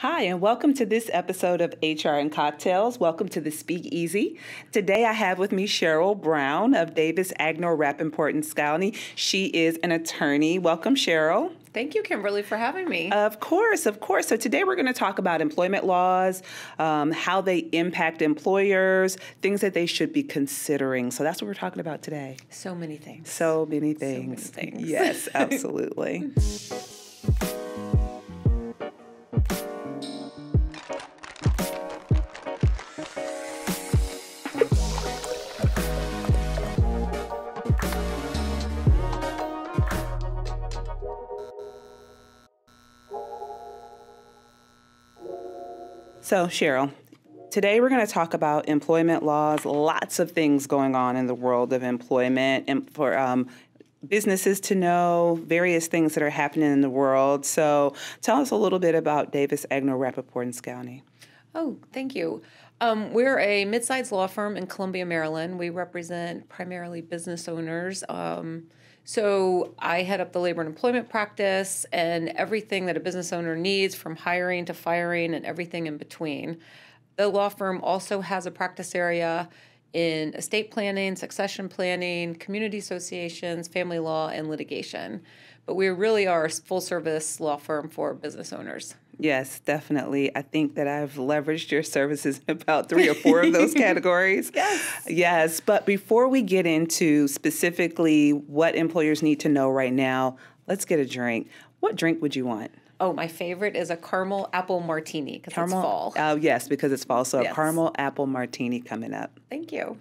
Hi, and welcome to this episode of HR and Cocktails. Welcome to the Speakeasy. Today I have with me Cheryl Brown of Davis, Agnor, Rapaport and Skalny. She is an attorney. Welcome, Cheryl. Thank you, Kimberly, for having me. Of course, of course. So today we're going to talk about employment laws, how they impact employers, things that they should be considering. So that's what we're talking about today. So many things. So many things. So many things. Yes, absolutely. So, Cheryl, today we're going to talk about employment laws, lots of things going on in the world of employment and for businesses to know, various things that are happening in the world. So tell us a little bit about Davis, Agnor, Rapaport, and Skalny. Oh, thank you. We're a mid-sized law firm in Columbia, Maryland. We represent primarily business owners. So I head up the labor and employment practice and everything that a business owner needs, from hiring to firing and everything in between. The law firm also has a practice area in estate planning, succession planning, community associations, family law, and litigation. But we really are a full-service law firm for business owners. Yes, definitely. I think that I've leveraged your services in about 3 or 4 of those categories. Yes. Yes. But before we get into specifically what employers need to know right now, let's get a drink. What drink would you want? Oh, my favorite is a caramel apple martini because it's fall. Oh, yes, because it's fall. So yes. A caramel apple martini coming up. Thank you.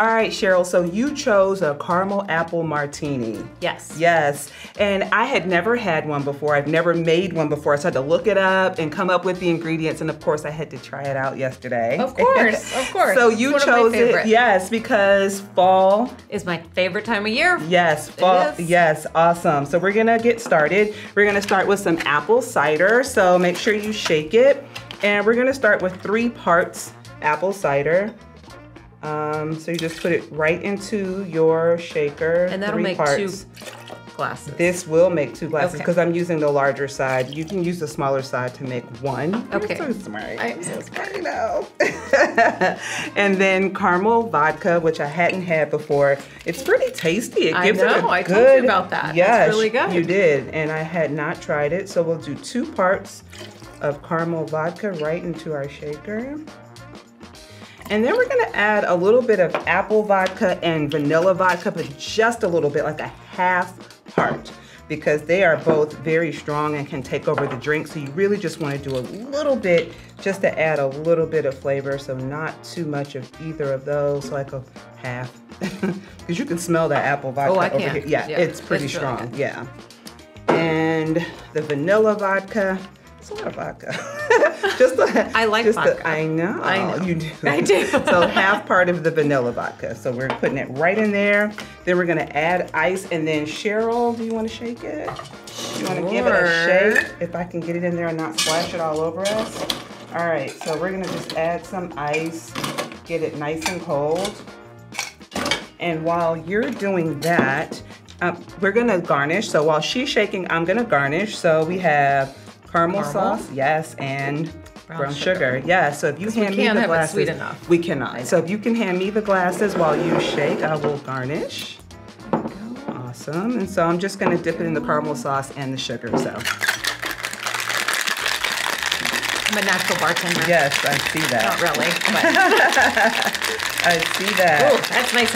All right, Cheryl, so you chose a caramel apple martini. Yes. Yes, and I had never had one before. I've never made one before, so I had to look it up and come up with the ingredients, and of course, I had to try it out yesterday. Of course, of course. So you chose it, yes, because fall is my favorite time of year. Yes, fall, yes, awesome. So we're gonna get started. We're gonna start with some apple cider, so make sure you shake it, and we're gonna start with 3 parts apple cider. So you just put it right into your shaker. And that'll make 2 glasses. This will make 2 glasses because I'm using the larger side. You can use the smaller side to make 1. Okay. I'm so smart. I am so smart now. And then caramel vodka, which I hadn't had before. It's pretty tasty. It gives it a good... I told you about that. Yes, it's really good. You did. And I had not tried it. So we'll do 2 parts of caramel vodka right into our shaker. And then we're gonna add a little bit of apple vodka and vanilla vodka, but just a little bit, like a ½ part, because they are both very strong and can take over the drink. So you really just wanna do a little bit just to add a little bit of flavor. So not too much of either of those, like a ½ because you can smell that apple vodka over here. Yeah, yeah, it's pretty strong, really yeah. And the vanilla vodka, it's a lot of vodka. I like vodka. I know. You do. I do. So ½ part of the vanilla vodka. So we're putting it right in there. Then we're going to add ice. And then Cheryl, do you want to shake it? Sure. You want to give it a shake? If I can get it in there and not splash it all over us. All right. So we're going to just add some ice. Get it nice and cold. And while you're doing that, we're going to garnish. So while she's shaking, I'm going to garnish. So we have... Caramel sauce, yes, and brown sugar. Yeah, so if you hand me the glasses, we can't have it sweet enough. We cannot. So if you can hand me the glasses while you shake, I will garnish. There we go. Awesome. And so I'm just going to dip it in the caramel sauce and the sugar. So I'm a natural bartender. Yes, I see that. Not really, but I see that. Ooh, that's nice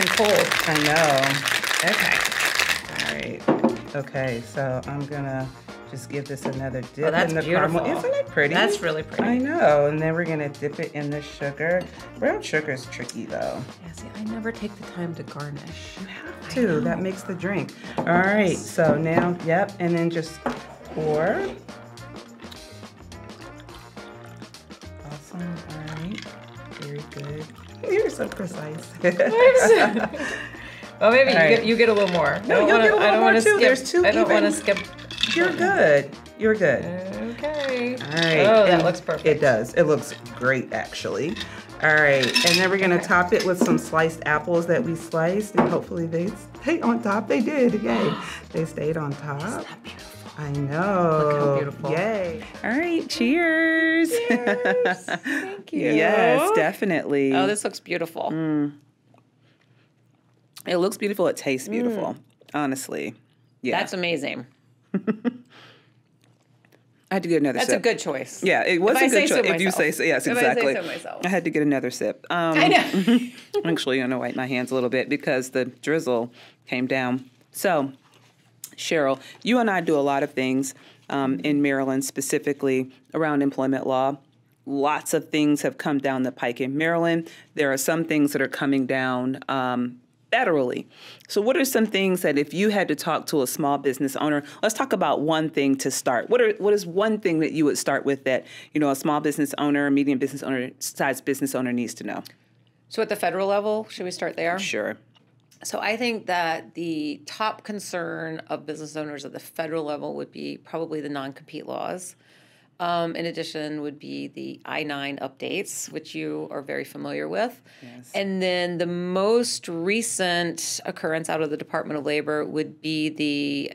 and cold. I know. Okay. All right. Okay. So I'm gonna. Just give this another dip in the caramel. Isn't it pretty? That's really pretty. I know. And then we're going to dip it in the sugar. Brown sugar is tricky, though. Yeah, see, I never take the time to garnish. You have to. That makes the drink. All right. So now, yep. And then just pour. Awesome. All right. Very good. You're so precise. Well, maybe you get a little more. No, you'll get a little more, too. There's 2 even. I don't want to skip... You're good. You're good. Okay. All right. Oh, that looks perfect. It does. It looks great, actually. All right. And then we're going to top it with some sliced apples that we sliced. And hopefully they stay on top. They did. Yay. They stayed on top. Isn't that beautiful? I know. Look how beautiful. Yay. All right. Cheers. Cheers. Thank you. Yes, definitely. Oh, this looks beautiful. Mm. It looks beautiful. It tastes beautiful. Mm. Honestly. Yeah. That's amazing. I had to get another sip. That's a good choice. Yeah, it was a good choice. If you say so, yes, exactly. If I say so myself. I had to get another sip. I know. Actually, I'm going to wipe my hands a little bit because the drizzle came down. So, Cheryl, you and I do a lot of things in Maryland, specifically around employment law. Lots of things have come down the pike in Maryland. There are some things that are coming down federally. So what are some things that if you had to talk to a small business owner, let's talk about one thing to start. What is one thing that you would start with that, you know, a small business owner, medium business owner, sized business owner needs to know? So at the federal level, should we start there? Sure. So I think that the top concern of business owners at the federal level would be probably the non-compete laws. In addition would be the I-9 updates, which you are very familiar with. Yes. And then the most recent occurrence out of the Department of Labor would be the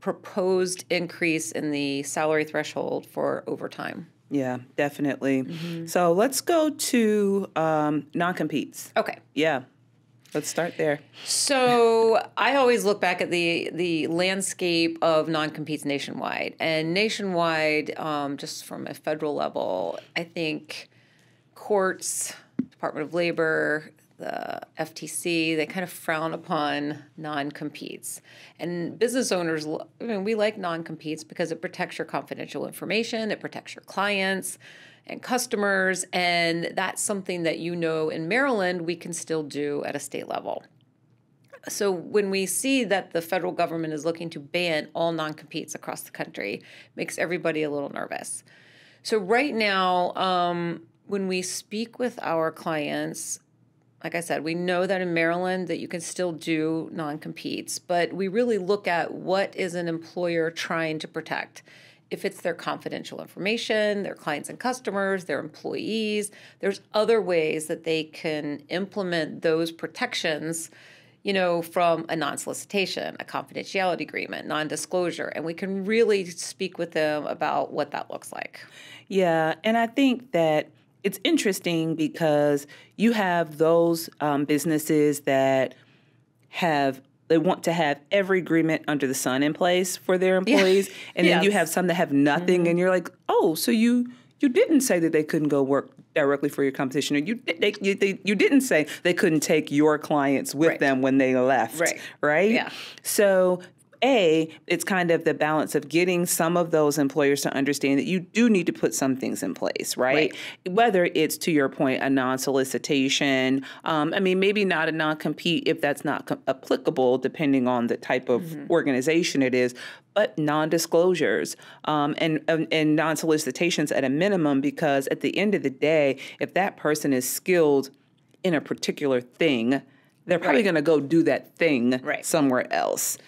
proposed increase in the salary threshold for overtime. Yeah, definitely. Mm-hmm. So let's go to non-competes. Okay. Yeah. Let's start there. So I always look back at the landscape of non-competes nationwide. And nationwide, just from a federal level, I think courts, Department of Labor, the FTC, they kind of frown upon non-competes. And business owners, I mean, we like non-competes because it protects your confidential information, it protects your clients and customers, and that's something that, you know, in Maryland, we can still do at a state level. So when we see that the federal government is looking to ban all non-competes across the country, it makes everybody a little nervous. So right now, when we speak with our clients, like I said, we know that in Maryland that you can still do non-competes, but we really look at what is an employer trying to protect. If it's their confidential information, their clients and customers, their employees, there's other ways that they can implement those protections, you know, from a non-solicitation, a confidentiality agreement, non-disclosure, and we can really speak with them about what that looks like. Yeah, and I think that it's interesting because you have those businesses that have they want to have every agreement under the sun in place for their employees. Yeah. And then you have some that have nothing. Mm-hmm. And you're like, oh, so you didn't say that they couldn't go work directly for your competition. Or you didn't say they couldn't take your clients with them when they left. Right. Right? Yeah. So, A, it's kind of the balance of getting some of those employers to understand that you do need to put some things in place, right? Whether it's, to your point, a non-solicitation. I mean, maybe not a non-compete if that's not applicable, depending on the type of organization it is, but non-disclosures and non-solicitations at a minimum, because at the end of the day, if that person is skilled in a particular thing, they're probably going to go do that thing somewhere else.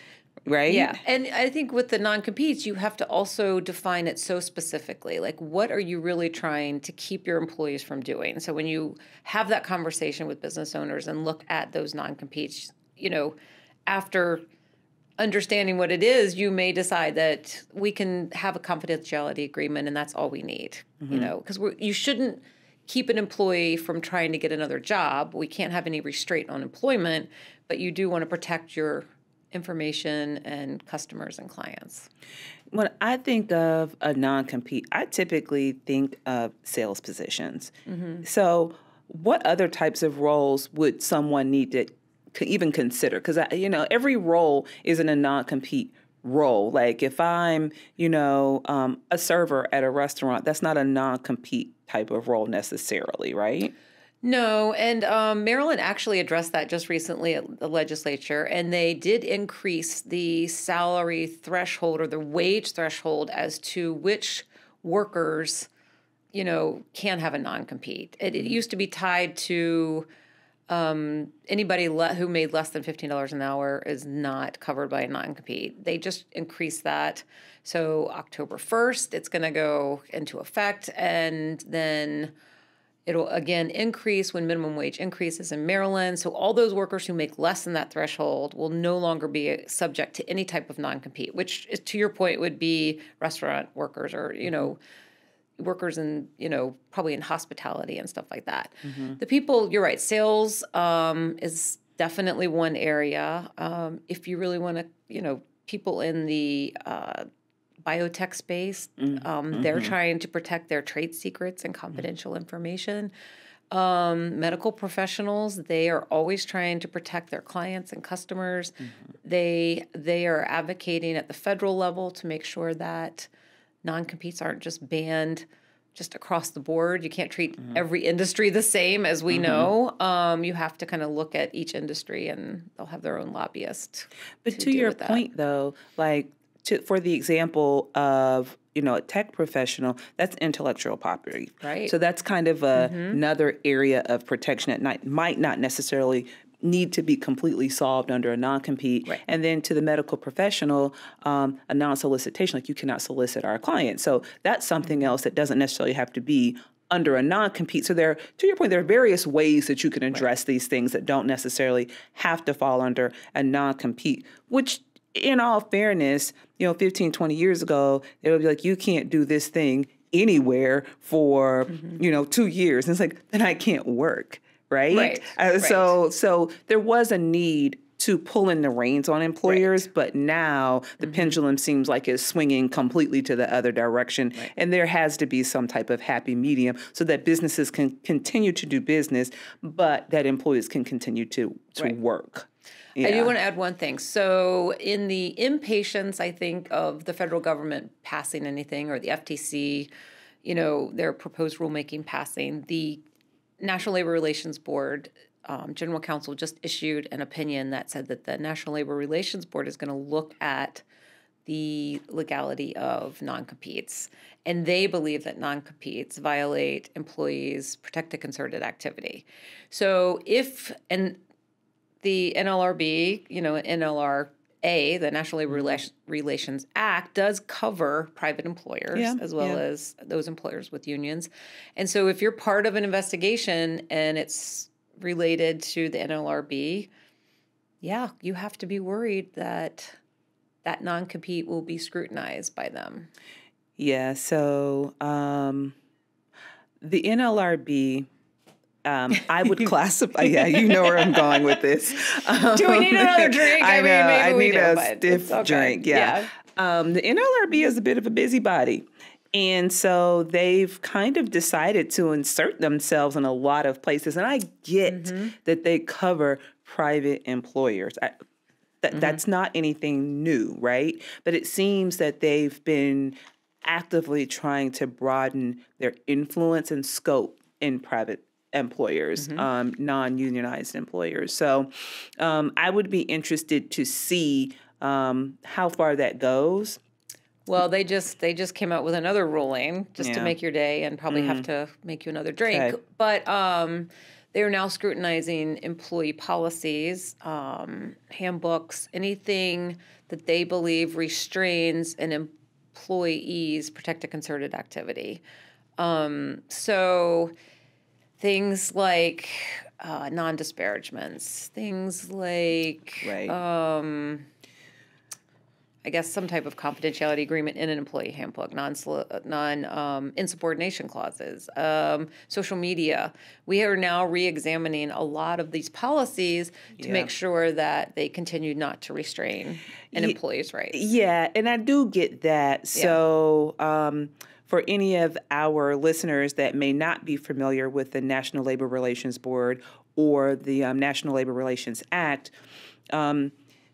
Right? Yeah. And I think with the non-competes, you have to also define it so specifically. Like, what are you really trying to keep your employees from doing? So when you have that conversation with business owners and look at those non-competes, you know, after understanding what it is, you may decide that we can have a confidentiality agreement and that's all we need, you know, because you shouldn't keep an employee from trying to get another job. We can't have any restraint on employment, but you do want to protect your information and customers and clients. When I think of a non-compete, I typically think of sales positions. So what other types of roles would someone need to even consider? Because, you know, every role isn't a non-compete role. Like if I'm, you know, a server at a restaurant, that's not a non-compete type of role necessarily, right? No, and Maryland actually addressed that just recently at the legislature, and they did increase the salary threshold or the wage threshold as to which workers, you know, can have a non-compete. It used to be tied to anybody who made less than $15 an hour is not covered by a non-compete. They just increased that. So October 1st, it's going to go into effect, and then It'll, again, increase when minimum wage increases in Maryland. So all those workers who make less than that threshold will no longer be subject to any type of non-compete, which, to your point, would be restaurant workers or, you know, workers in, you know, probably in hospitality and stuff like that. Mm-hmm. The people, you're right, sales is definitely one area. If you really want to, you know, people in the biotech space, they're trying to protect their trade secrets and confidential information. Medical professionals, they are always trying to protect their clients and customers. They are advocating at the federal level to make sure that non-competes aren't just banned just across the board. You can't treat every industry the same, as we know. You have to kind of look at each industry, and they'll have their own lobbyist. But to your point, though, like for the example of, you know, a tech professional, that's intellectual property. Right. So that's kind of another area of protection that might not necessarily need to be completely solved under a non-compete. Right. And then to the medical professional, a non-solicitation, like you cannot solicit our client. So that's something else that doesn't necessarily have to be under a non-compete. So there, to your point, there are various ways that you can address these things that don't necessarily have to fall under a non-compete, which in all fairness, you know, 15, 20 years ago, it would be like, you can't do this thing anywhere for, you know, 2 years. And it's like, then I can't work. Right. So there was a need to pull in the reins on employers, but now the pendulum seems like it's swinging completely to the other direction. And there has to be some type of happy medium so that businesses can continue to do business, but that employees can continue to work. Yeah. I do want to add one thing. So in the impatience, I think, of the federal government passing anything, or the FTC, you know, their proposed rulemaking passing, the National Labor Relations Board General Counsel just issued an opinion that said that the National Labor Relations Board is going to look at the legality of non-competes. And they believe that non-competes violate employees' protected concerted activity. So if, and the NLRB, you know, NLRA, the National Labor Relations Act, does cover private employers as well as those employers with unions. And so if you're part of an investigation and it's related to the NLRB, you have to be worried that that non-compete will be scrutinized by them. Yeah, so the NLRB... I would classify, you know where I'm going with this. Do we need another drink? I mean, maybe we do, a stiff drink. The NLRB is a bit of a busybody. And so they've kind of decided to insert themselves in a lot of places. And I get that they cover private employers. That's not anything new, right? But it seems that they've been actively trying to broaden their influence and scope in private employers, non-unionized employers. So I would be interested to see how far that goes. Well, they just came out with another ruling just to make your day and probably have to make you another drink. Okay. But they are now scrutinizing employee policies, handbooks, anything that they believe restrains an employee's protected concerted activity. So... things like non-disparagements, things like, I guess, some type of confidentiality agreement in an employee handbook, insubordination clauses, social media. We are now re-examining a lot of these policies to make sure that they continue not to restrain an employee's rights. Yeah, and I do get that. So... for any of our listeners that may not be familiar with the National Labor Relations Board or the National Labor Relations Act,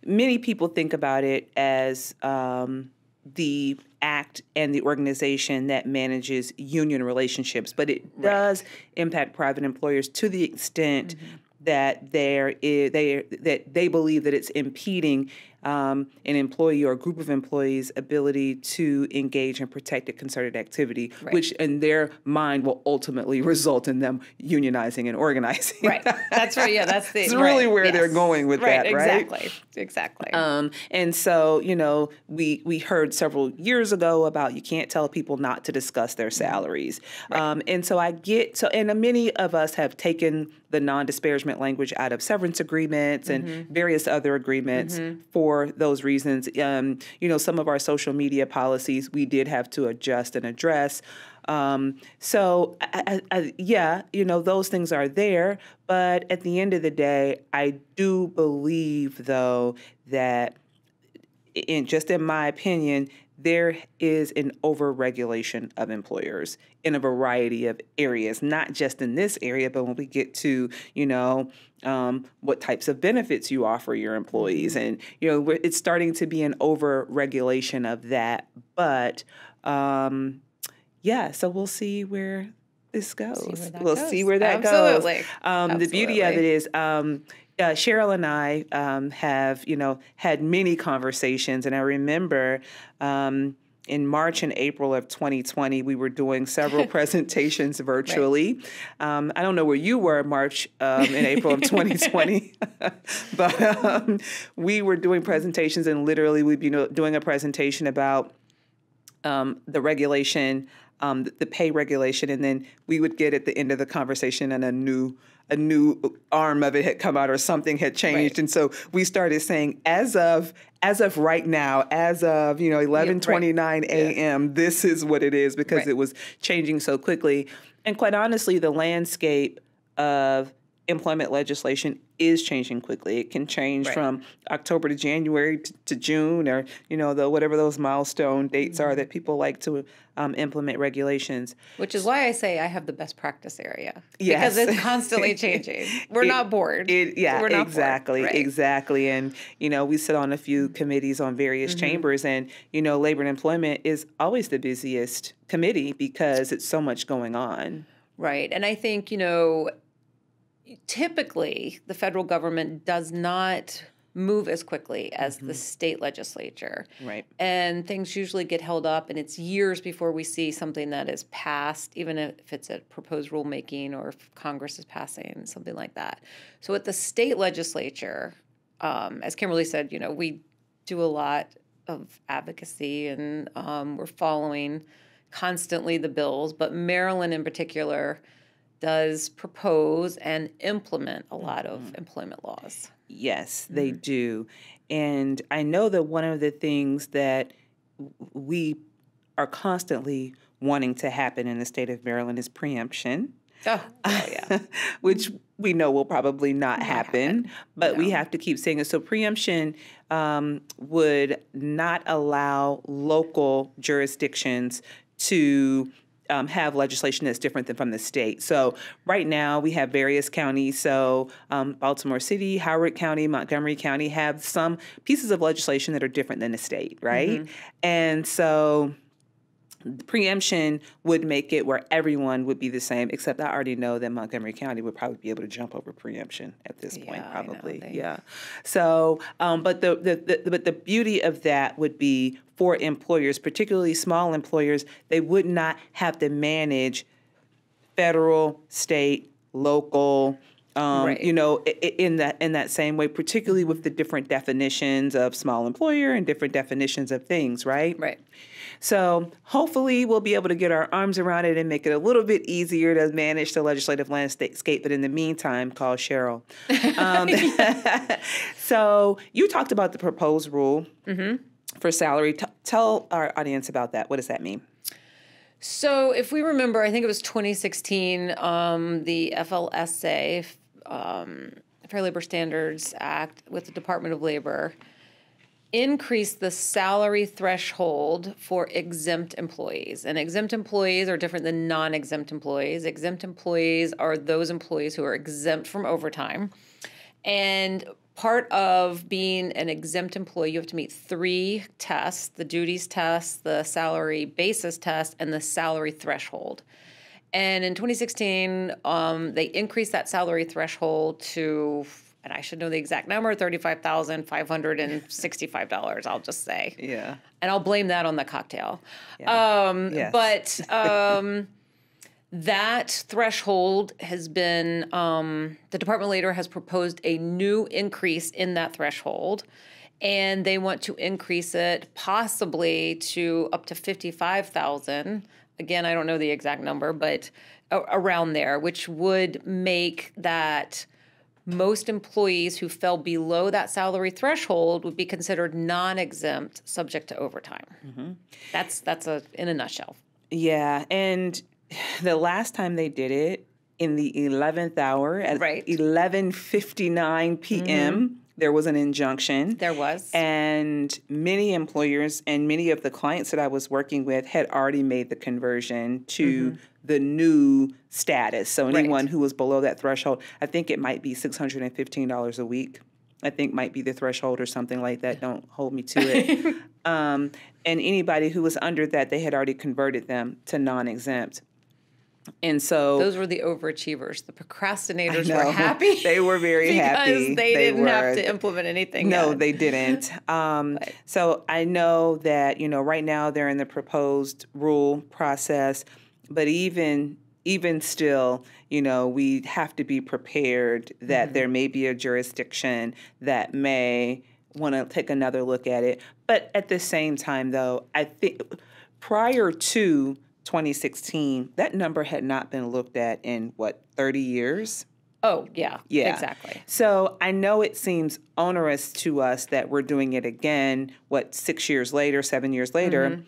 many people think about it as the act and the organization that manages union relationships, but it does impact private employers to the extent that they believe that it's impeding an employee or a group of employees' ability to engage in protected concerted activity, right, which in their mind will ultimately result in them unionizing and organizing. Right. That's right. Yeah, that's the... It's really right, where yes, they're going with right, that, right? Exactly. Exactly. And so, you know, we heard several years ago about you can't tell people not to discuss their salaries. Right. And so I get... so, and many of us have taken the non-disparagement language out of severance agreements and various other agreements for those reasons. You know, some of our social media policies we did have to adjust and address. So, yeah, you know, those things are there. But at the end of the day, I do believe, though, that just in my opinion, there is an overregulation of employers in a variety of areas, not just in this area, but when we get to, you know, what types of benefits you offer your employees. And, you know, it's starting to be an overregulation of that. But, yeah, so we'll see where this goes. We'll see where that goes. Absolutely. The beauty of it is... Cheryl and I have, you know, had many conversations, and I remember in March and April of 2020, we were doing several presentations virtually. Right. I don't know where you were in March and April of 2020, but we were doing presentations, and literally we'd be doing a presentation about the regulation, the pay regulation, and then we would get at the end of the conversation and a new arm of it had come out or something had changed. Right. And so we started saying, as of right now, as of, you know, 11:29 a.m., this is what it is, because it was changing so quickly. And quite honestly, the landscape of employment legislation is changing quickly. It can change from October to January to June, or, you know, whatever those milestone dates are that people like to implement regulations. Which is why I say I have the best practice area. Yes. Because it's constantly changing. We're not bored. Yeah, we're not exactly, bored, right? Exactly. And, you know, we sit on a few committees on various chambers, and, you know, labor and employment is always the busiest committee because it's so much going on. Right. And I think, you know, typically, the federal government does not move as quickly as the state legislature. Right. And things usually get held up, and it's years before we see something that is passed, even if it's a proposed rulemaking or if Congress is passing, something like that. So at the state legislature, as Kimberly said, you know, we do a lot of advocacy, and we're following constantly the bills, but Maryland in particular does propose and implement a lot of employment laws. Yes, they do. And I know that one of the things that we are constantly wanting to happen in the state of Maryland is preemption. Oh yeah. Which we know will probably not happen, but we have to keep saying it. So preemption would not allow local jurisdictions to have legislation that's different than from the state. So right now we have various counties. So Baltimore City, Howard County, Montgomery County have some pieces of legislation that are different than the state, right? And so preemption would make it where everyone would be the same, except I already know that Montgomery County would probably be able to jump over preemption at this point, probably. Yeah. So, but the beauty of that would be for employers, particularly small employers, they would not have to manage federal, state, local. You know, in that same way, particularly with the different definitions of small employer and different definitions of things, right? Right. So hopefully we'll be able to get our arms around it and make it a little bit easier to manage the legislative landscape. But in the meantime, call Cheryl. So you talked about the proposed rule for salary. Tell our audience about that. What does that mean? So if we remember, I think it was 2016, the FLSA, Fair Labor Standards Act, with the Department of Labor, increased the salary threshold for exempt employees. And exempt employees are different than non-exempt employees. Exempt employees are those employees who are exempt from overtime. And part of being an exempt employee, you have to meet three tests: the duties test, the salary basis test, and the salary threshold. And in 2016, they increased that salary threshold to, and I should know the exact number, $35,565, I'll just say. Yeah. And I'll blame that on the cocktail. Yeah. Yes. But that threshold has been, the department later has proposed a new increase in that threshold, and they want to increase it possibly to up to $55,000. Again, I don't know the exact number, but around there, which would make that most employees who fell below that salary threshold would be considered non-exempt, subject to overtime. Mm-hmm. That's in a nutshell. Yeah, and the last time they did it, in the 11th hour at 11:59 p.m., there was an injunction. There was. And many employers and many of the clients that I was working with had already made the conversion to the new status. So anyone who was below that threshold, I think it might be $615 a week, I think might be the threshold or something like that. Don't hold me to it. And anybody who was under that, they had already converted them to non-exempt. And so those were the overachievers. The procrastinators were happy. They were very happy. Because they didn't have to implement anything. No, they didn't. So I know that, you know, right now they're in the proposed rule process, but even still, you know, we have to be prepared that there may be a jurisdiction that may want to take another look at it. But at the same time, though, I think prior to 2016, that number had not been looked at in, what, 30 years? Oh, yeah, exactly. So I know it seems onerous to us that we're doing it again, what, 6 years later, 7 years later,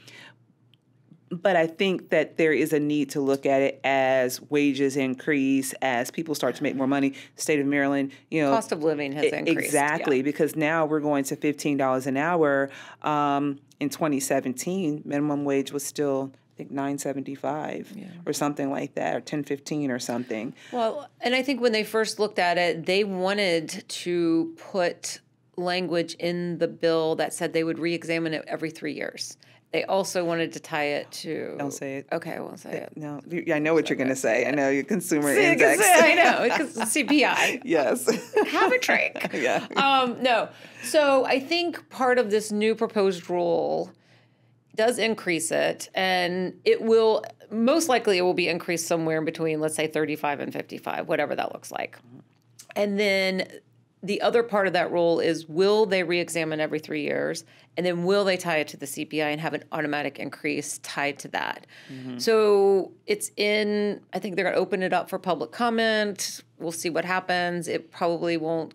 but I think that there is a need to look at it as wages increase, as people start to make more money. The state of Maryland, you know, cost of living has increased. Exactly, because now we're going to $15 an hour. In 2017, minimum wage was still, I think, $9.75 or something like that, or $10.15 or something. Well, and I think when they first looked at it, they wanted to put language in the bill that said they would re-examine it every 3 years. They also wanted to tie it to... Don't say it. Okay, I won't say it. No, I know what you're going to say. I know your consumer index. I know, it's CPI. Yes. Have a drink. Yeah. No, so I think part of this new proposed rule does increase it, and it will most likely be increased somewhere in between, let's say 35 and 55, whatever that looks like. And then the other part of that rule is, will they re-examine every 3 years, and then will they tie it to the CPI and have an automatic increase tied to that? So it's in, I think they're going to open it up for public comment. We'll see what happens. It probably won't,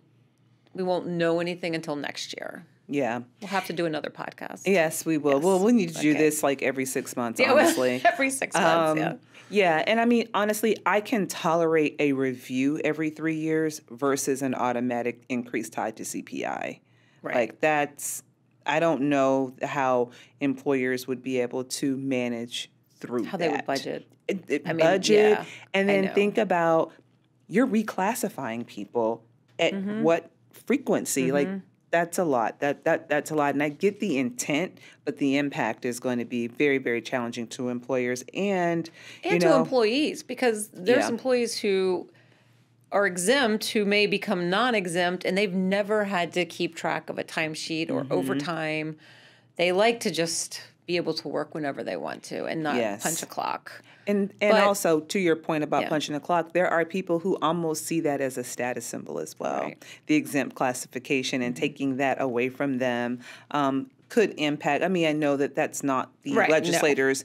we won't know anything until next year. Yeah. We'll have to do another podcast. Yes, we will. Yes. Well, we need to do this like every 6 months, honestly. Every 6 months, yeah, and I mean, honestly, I can tolerate a review every 3 years versus an automatic increase tied to CPI. Right. Like that's, I don't know how employers would be able to manage through how that. How they would budget. Budget. Yeah, and then think about, you're reclassifying people at what frequency, like, that's a lot. That's a lot. And I get the intent, but the impact is going to be very, very challenging to employers and to employees, because there's employees who are exempt who may become non-exempt, and they've never had to keep track of a timesheet or overtime. They like to just be able to work whenever they want to and not punch a clock. And but, also, to your point about punching a clock, there are people who almost see that as a status symbol as well. Right. The exempt classification and taking that away from them could impact. I mean, I know that that's not the legislators'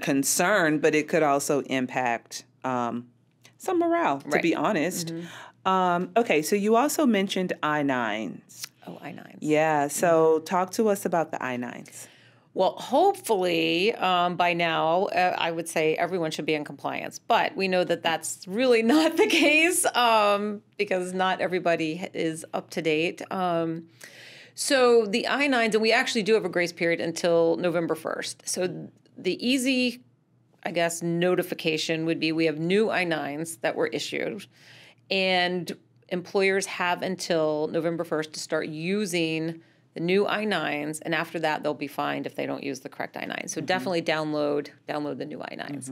concern, but it could also impact some morale, to be honest. Okay, so you also mentioned I-9s. Oh, I-9s. Yeah, so talk to us about the I-9s. Well, hopefully by now, I would say everyone should be in compliance, but we know that that's really not the case because not everybody is up to date. So the I-9s, and we actually do have a grace period until November 1st. So the easy, I guess, notification would be we have new I-9s that were issued, and employers have until November 1st to start using the new I-9s, and after that, they'll be fined if they don't use the correct I-9. So definitely download the new I-9s.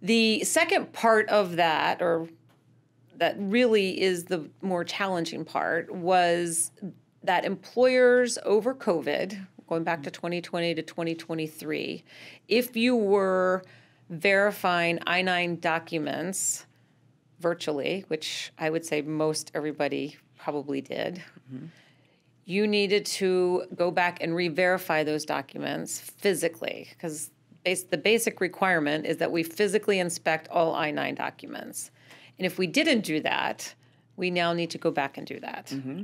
The second part of that, or that really is the more challenging part was that employers over COVID, going back to 2020 to 2023, if you were verifying I-9 documents virtually, which I would say most everybody probably did, mm-hmm. you needed to go back and re-verify those documents physically, because the basic requirement is that we physically inspect all I-9 documents. And if we didn't do that, we now need to go back and do that. Mm-hmm.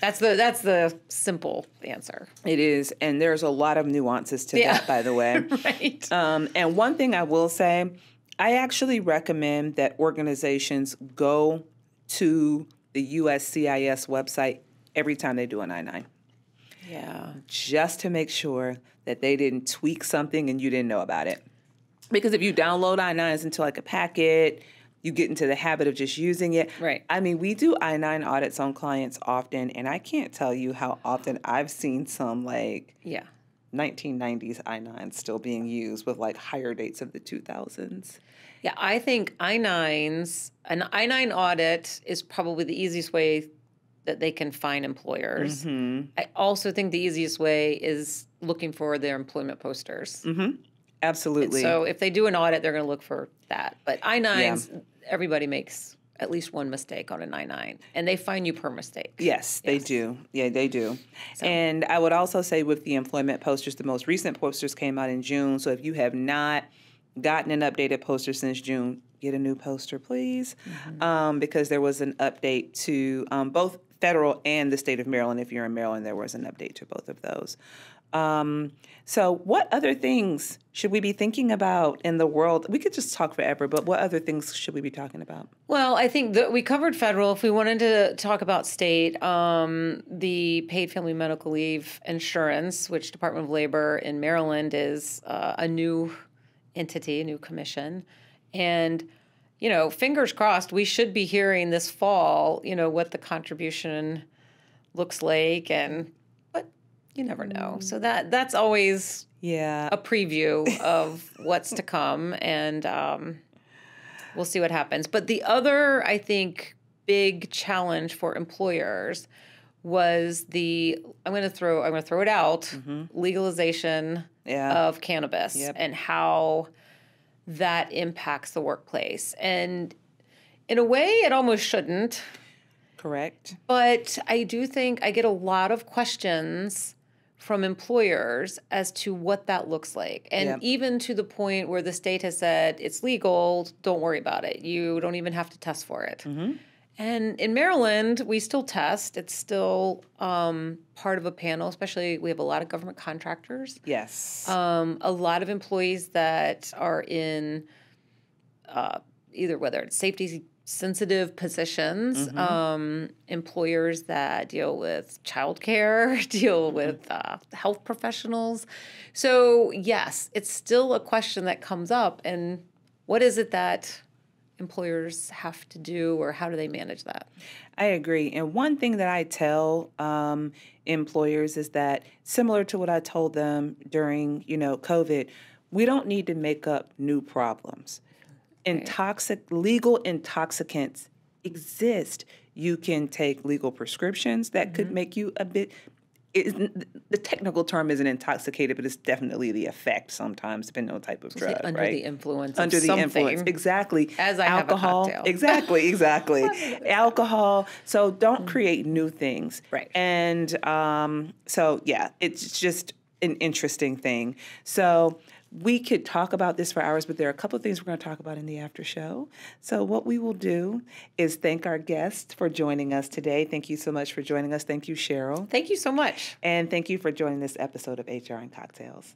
That's the simple answer. It is, and there's a lot of nuances to that, by the way. Right. And one thing I will say, I actually recommend that organizations go to the USCIS website every time they do an I-9. Yeah. Just to make sure that they didn't tweak something and you didn't know about it. Because if you download I-9s into like a packet, you get into the habit of just using it. Right. I mean, we do I-9 audits on clients often, and I can't tell you how often I've seen some 1990s I-9s still being used with like higher dates of the 2000s. Yeah, I think an I-9 audit is probably the easiest way that they can find employers. Mm-hmm. I also think the easiest way is looking for their employment posters. Mm-hmm. Absolutely. And so if they do an audit, they're going to look for that. But I-9s, everybody makes at least one mistake on an I-9, and they fine you per mistake. Yes, they do. Yeah, they do. So. And I would also say with the employment posters, the most recent posters came out in June. So if you have not gotten an updated poster since June, get a new poster, please, mm-hmm. Because there was an update to both federal and the state of Maryland. If you're in Maryland, there was an update to both of those. So what other things should we be thinking about in the world? We could just talk forever, but what other things should we be talking about? Well, I think that we covered federal. If we wanted to talk about state, the paid family medical leave insurance, which Department of Labor in Maryland is a new entity, a new commission. And, you know, fingers crossed, we should be hearing this fall, you know, what the contribution looks like, and you never know. So that's always a preview of what's to come, and we'll see what happens. But the other, I think, big challenge for employers was the I'm going to throw it out, mm-hmm. legalization of cannabis and how that impacts the workplace. And in a way, it almost shouldn't. Correct. But I do think I get a lot of questions from employers as to what that looks like. And even to the point where the state has said, it's legal, don't worry about it. You don't even have to test for it. Mm-hmm. And in Maryland, we still test. It's still part of a panel, especially we have a lot of government contractors. Yes. A lot of employees that are in either whether it's safety-sensitive positions, mm-hmm. Employers that deal with childcare, deal with health professionals. So yes, it's still a question that comes up. And what is it that employers have to do, or how do they manage that? I agree. And one thing that I tell employers is that, similar to what I told them during, COVID, we don't need to make up new problems. Legal intoxicants exist. You can take legal prescriptions that mm-hmm. could make you a bit. The technical term isn't intoxicated, but it's definitely the effect sometimes, depending on the type of drug. Under the influence. Under the influence, exactly. As I alcohol, have a cocktail. Exactly. Alcohol. So don't mm-hmm. create new things. Right. And it's just an interesting thing. So. We could talk about this for hours, but there are a couple of things we're going to talk about in the after show. So what we will do is thank our guests for joining us today. Thank you so much for joining us. Thank you, Cheryl. Thank you so much. And thank you for joining this episode of HR and Cocktails.